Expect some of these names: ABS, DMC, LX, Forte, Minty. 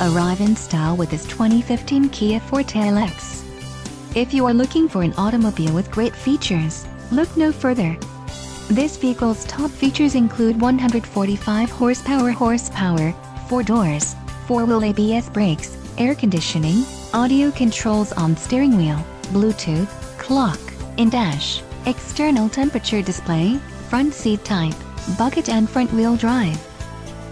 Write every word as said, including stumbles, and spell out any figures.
Arrive in style with this twenty fifteen Kia Forte L X. If you are looking for an automobile with great features, look no further. This vehicle's top features include one hundred forty-five horsepower horsepower, four doors, four-wheel A B S brakes, air conditioning, audio controls on steering wheel, Bluetooth, clock, in-dash, external temperature display, front seat type, bucket and front-wheel drive.